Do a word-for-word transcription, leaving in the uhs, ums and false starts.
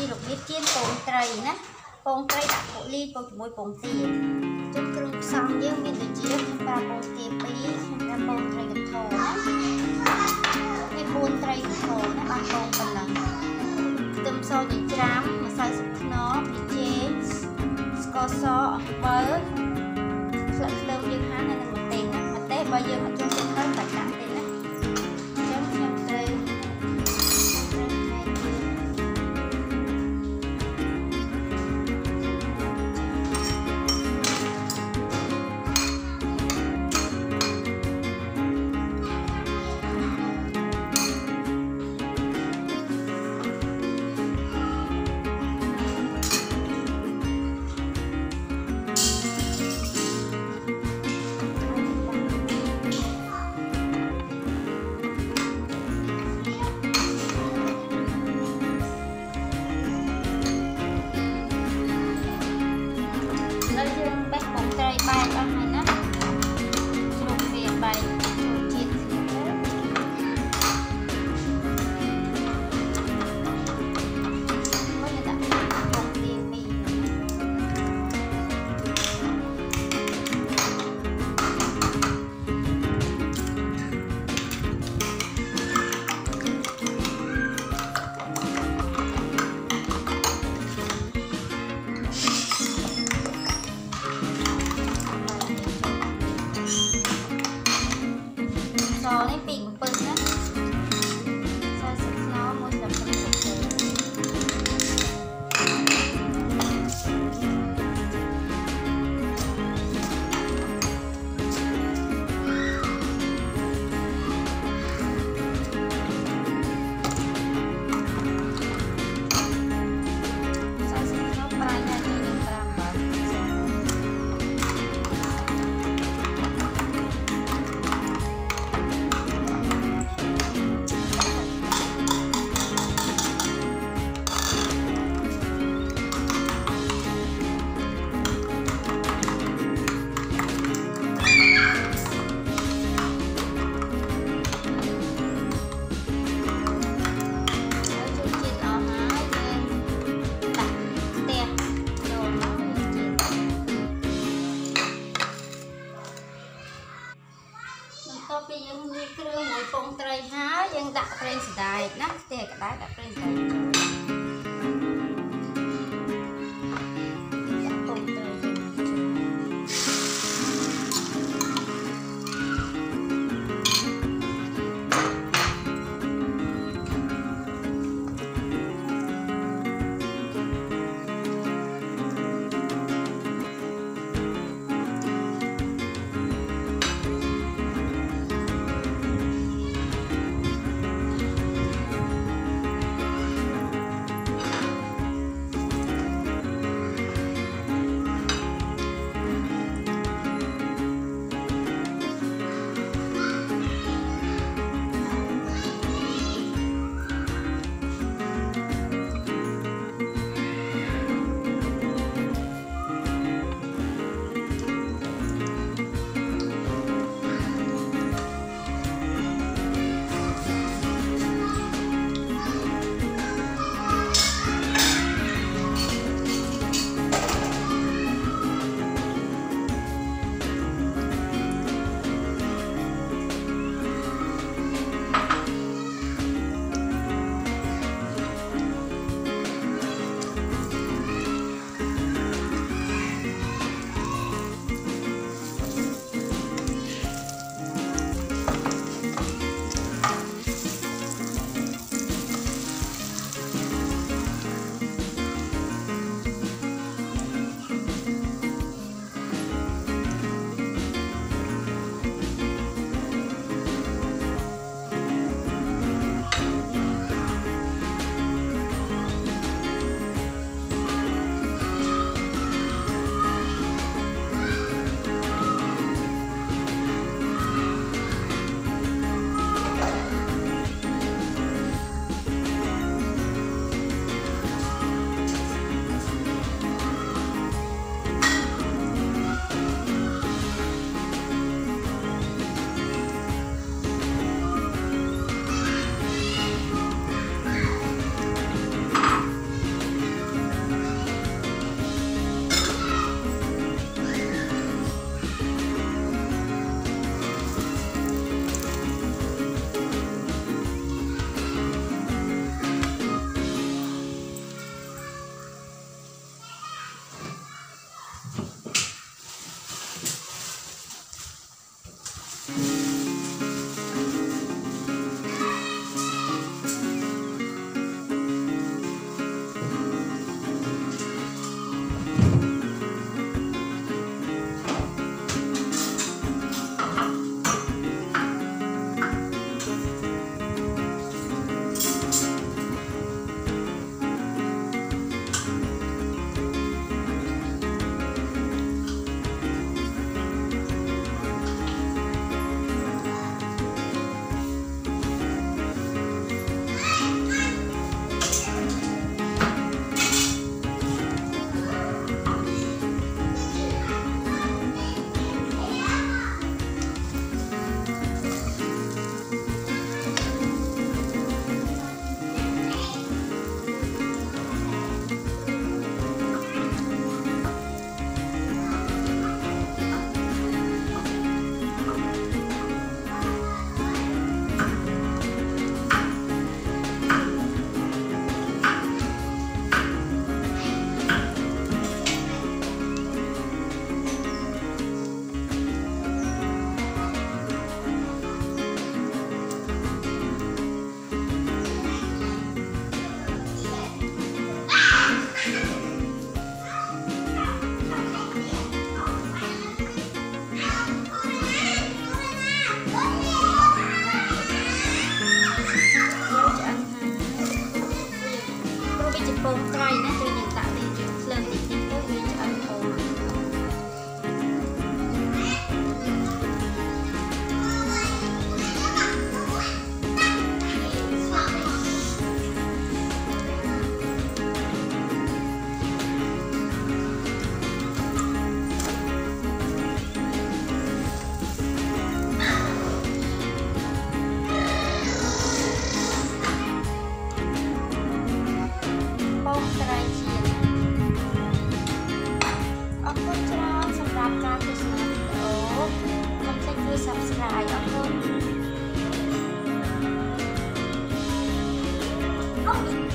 ซีลูกนิดเจียนปงไตรนะปงไตรตัดโพลีปงจมูกปงตีจุดกรุ๊ปซ้ำเยอะมีแต่เจี๊ยบทำปลาปงตีปีทำปงไตรกับโถนะมีปงไตรกับโถนะบางปงปนหลังเติมโซ่หนึ่งกรัมมาใส่สุกนอมีเจี๊ยบสกอร์ซอเบิร์ดหลังเติมยังหาในหมดเต็งนะมาเตะใบยังมาจนสุดท้ายตัดหนัง subscribe.